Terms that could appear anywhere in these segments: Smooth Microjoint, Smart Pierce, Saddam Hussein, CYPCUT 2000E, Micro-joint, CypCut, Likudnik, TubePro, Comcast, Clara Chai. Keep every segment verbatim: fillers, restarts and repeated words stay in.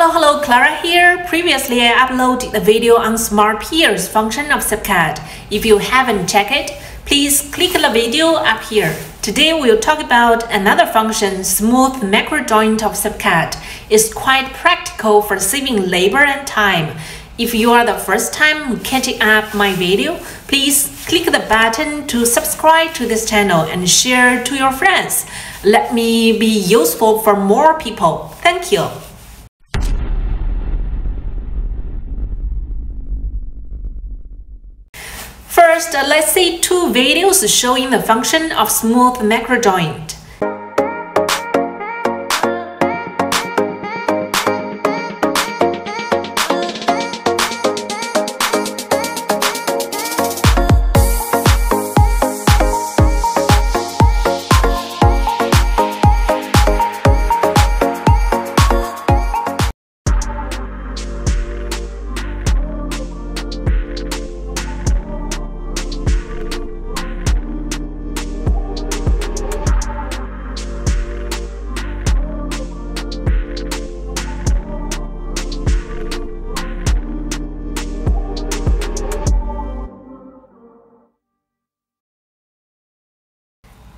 Hello, hello, Clara here. Previously, I uploaded a video on Smart Pierce function of CypCut. If you haven't checked it, please click the video up here. Today, we'll talk about another function, Smooth Microjoint of CypCut. It's quite practical for saving labor and time. If you are the first time catching up my video, please click the button to subscribe to this channel and share to your friends. Let me be useful for more people. Thank you. First, let's see two videos showing the function of smooth microjoint.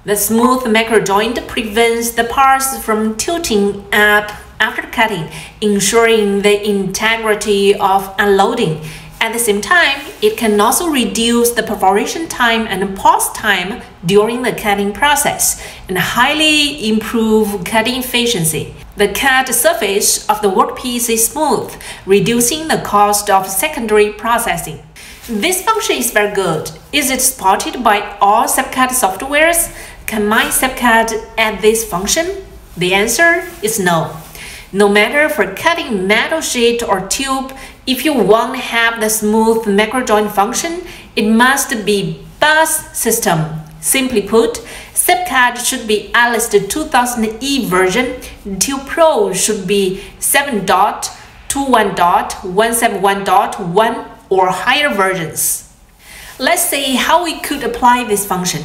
The smooth microjoint prevents the parts from tilting up after cutting, ensuring the integrity of unloading. At the same time, it can also reduce the perforation time and pause time during the cutting process and highly improve cutting efficiency. The cut surface of the workpiece is smooth, reducing the cost of secondary processing. This function is very good. Is it supported by all CypCut softwares? Can my CypCut add this function? The answer is no. No matter for cutting metal sheet or tube, if you want to have the smooth microjoint function, it must be B U S system. Simply put, CypCut should be at least two thousand E version, TubePro should be seven point two one point one seven one point one or higher versions. Let's see how we could apply this function.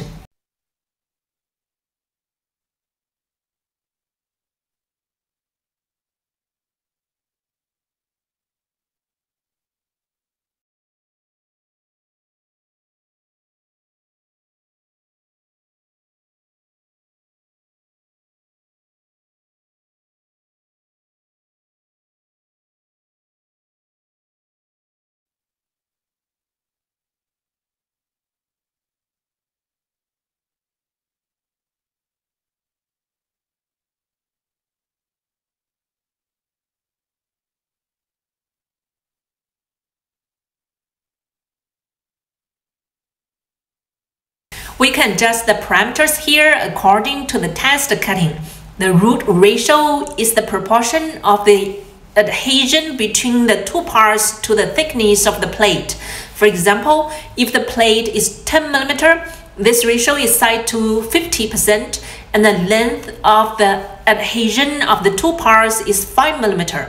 We can adjust the parameters here according to the test cutting. The root ratio is the proportion of the adhesion between the two parts to the thickness of the plate. For example, if the plate is ten millimeters, this ratio is set to fifty percent, and the length of the adhesion of the two parts is five millimeters.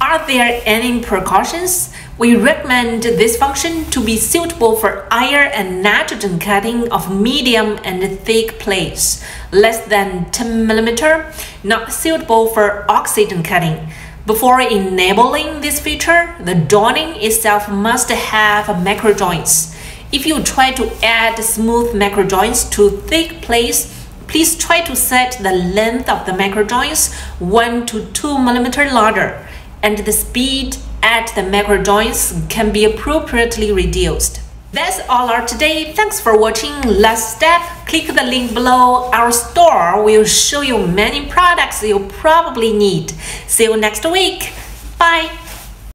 Are there any precautions? We recommend this function to be suitable for iron and nitrogen cutting of medium and thick plates, less than ten millimeters, not suitable for oxygen cutting. Before enabling this feature, the joining itself must have microjoints. If you try to add smooth microjoints to thick plates, please try to set the length of the microjoints one to two millimeters larger, and the speed at the microjoints can be appropriately reduced. That's all our today. Thanks for watching. Last step, click the link below. Our store will show you many products you probably need. See you next week. Bye.